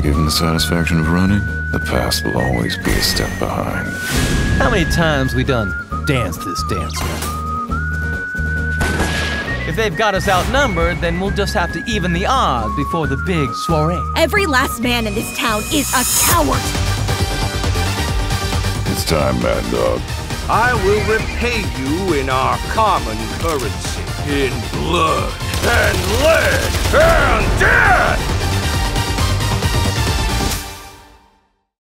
to give him the satisfaction of running, the past will always be a step behind. How many times we done danced this dance? If they've got us outnumbered, then we'll just have to even the odds before the big soiree. Every last man in this town is a coward! It's time, Mad Dog. I will repay you in our common currency, in blood and lead and death!